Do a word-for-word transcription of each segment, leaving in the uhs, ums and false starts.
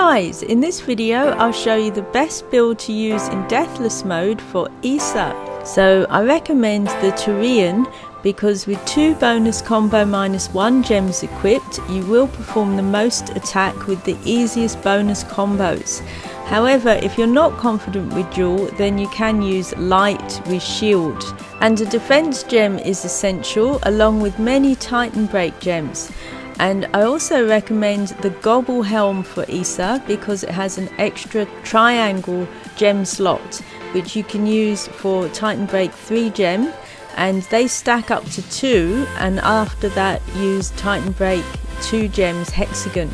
guys! In this video I'll show you the best build to use in Deathless mode for Isa. So I recommend the Tourian because with two bonus combo minus one gems equipped you will perform the most attack with the easiest bonus combos. However, if you're not confident with dual, then you can use light with shield. And a defense gem is essential, along with many Titan Break gems. And I also recommend the Gobble Helm for Isa because it has an extra triangle gem slot, which you can use for Titan Break three gem, and they stack up to two, and after that use Titan Break two gems hexagon.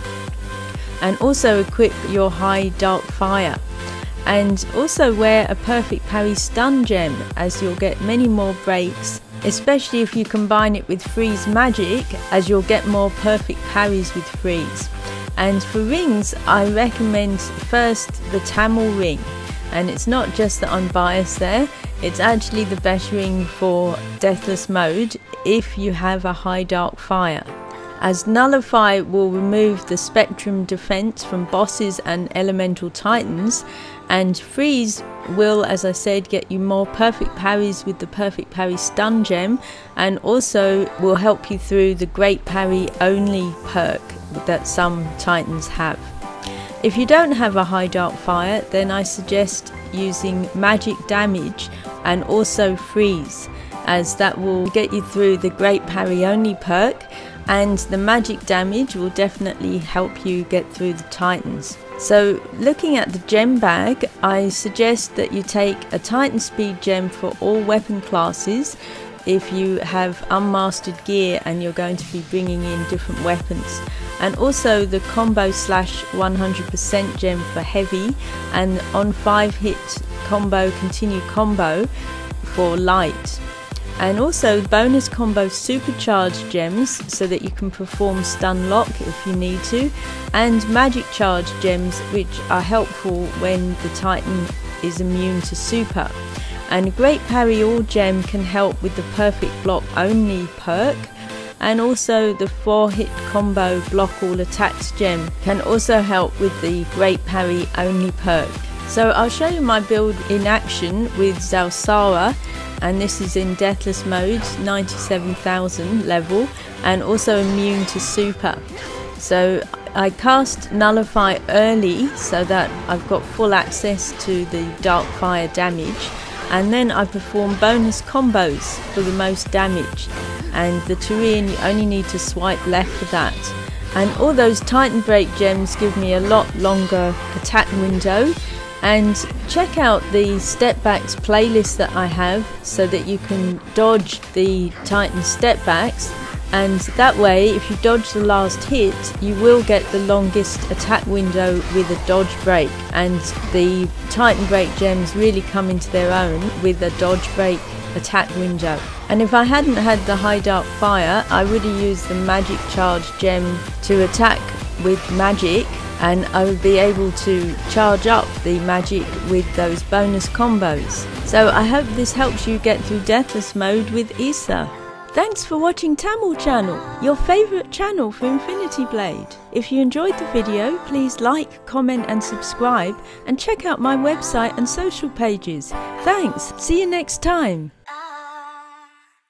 And also equip your high Darkfire, and also wear a perfect parry stun gem as you'll get many more breaks, especially if you combine it with Freeze Magic, as you'll get more perfect parries with Freeze. And for rings, I recommend first the Tam L ring, and it's not just that I'm biased there, it's actually the best ring for Deathless mode if you have a high Darkfire, as Nullify will remove the spectrum defense from bosses and elemental titans, and Freeze will, as I said, get you more perfect parries with the perfect parry stun gem, and also will help you through the great parry only perk that some titans have. If you don't have a high Darkfire, then I suggest using magic damage and also Freeze, as that will get you through the great parry only perk, and the magic damage will definitely help you get through the titans. So looking at the gem bag, I suggest that you take a Titan Speed gem for all weapon classes if you have unmastered gear and you're going to be bringing in different weapons, and also the combo slash one hundred percent gem for heavy, and on five hit combo continue combo for light, and also bonus combo supercharged gems so that you can perform stun lock if you need to, and magic charge gems which are helpful when the Titan is immune to super. And great parry all gem can help with the perfect block only perk, and also the four hit combo block all attacks gem can also help with the great parry only perk. So I'll show you my build in action with Zaalsara, and this is in Deathless mode, ninety-seven thousand level, and also immune to super. So I cast Nullify early so that I've got full access to the Darkfire damage, and then I perform bonus combos for the most damage, and the Tourian you only need to swipe left for that. And all those Titan Break gems give me a lot longer attack window. And check out the step backs playlist that I have so that you can dodge the Titan step backs, and that way if you dodge the last hit you will get the longest attack window with a dodge break, and the Titan Break gems really come into their own with a dodge break attack window. And if I hadn't had the high Darkfire I would have used the magic charge gem to attack with magic, and I would be able to charge up the magic with those bonus combos. So I hope this helps you get through Deathless mode with Isa. Thanks for watching Tam L Channel, your favourite channel for Infinity Blade. If you enjoyed the video, please like, comment and subscribe, and check out my website and social pages. Thanks, see you next time.